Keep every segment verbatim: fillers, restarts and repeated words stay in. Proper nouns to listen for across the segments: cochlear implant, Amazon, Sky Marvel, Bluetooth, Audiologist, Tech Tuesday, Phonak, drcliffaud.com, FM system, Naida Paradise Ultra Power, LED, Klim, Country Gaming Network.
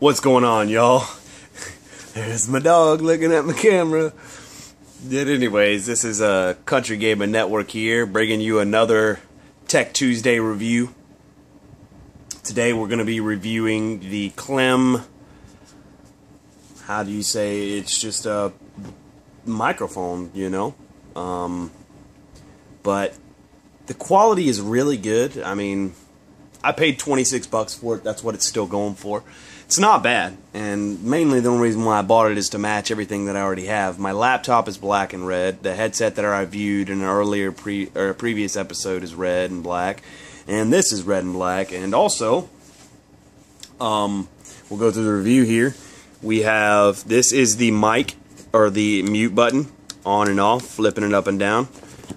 What's going on, y'all? There's my dog looking at my camera. But anyways, this is uh, Country Gaming Network here, bringing you another Tech Tuesday review. Today we're going to be reviewing the Klim, how do you say, it's just a microphone, you know, um, but the quality is really good. I mean, I paid twenty-six bucks for it. That's what it's still going for. It's not bad, and mainly the only reason why I bought it is to match everything that I already have. My laptop is black and red. The headset that I reviewed in an earlier pre or previous episode is red and black, and this is red and black. And also, um, we'll go through the review here. We have, this is the mic or the mute button, on and off, flipping it up and down,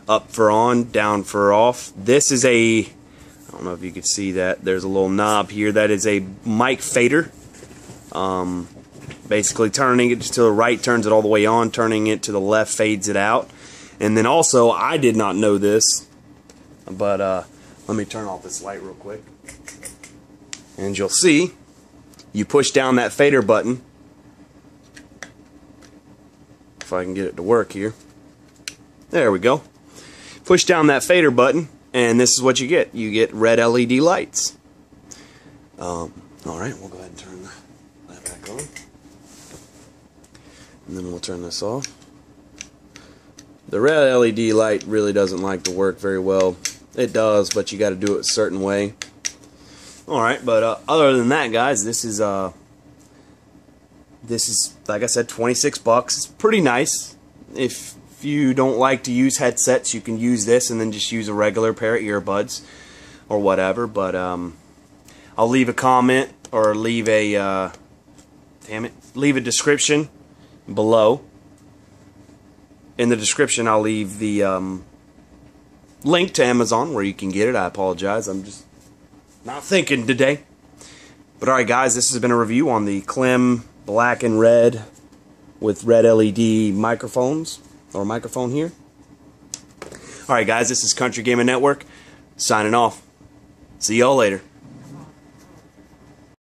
up for on, down for off. This is a, I don't know if you can see that, there's a little knob here. That is a mic fader. Um, basically turning it to the right turns it all the way on, turning it to the left fades it out. And then also, I did not know this, but uh, let me turn off this light real quick. And you'll see, you push down that fader button, if I can get it to work here. There we go. Push down that fader button, and this is what you get. You get red L E D lights. Um, Alright, we'll go ahead and turn that back on. And then we'll turn this off. The red L E D light really doesn't like to work very well. It does, but you got to do it a certain way. Alright, but uh, other than that, guys, this is, uh, this is, like I said, twenty-six bucks. It's pretty nice. If If you don't like to use headsets, you can use this and then just use a regular pair of earbuds or whatever. But um, I'll leave a comment or leave a uh, damn it, leave a description below. In the description, I'll leave the um, link to Amazon where you can get it. I apologize, I'm just not thinking today. But alright, guys, this has been a review on the Klim black and red with red L E D microphones. Or microphone here. Alright, guys, this is Country Gaming Network signing off. See y'all later.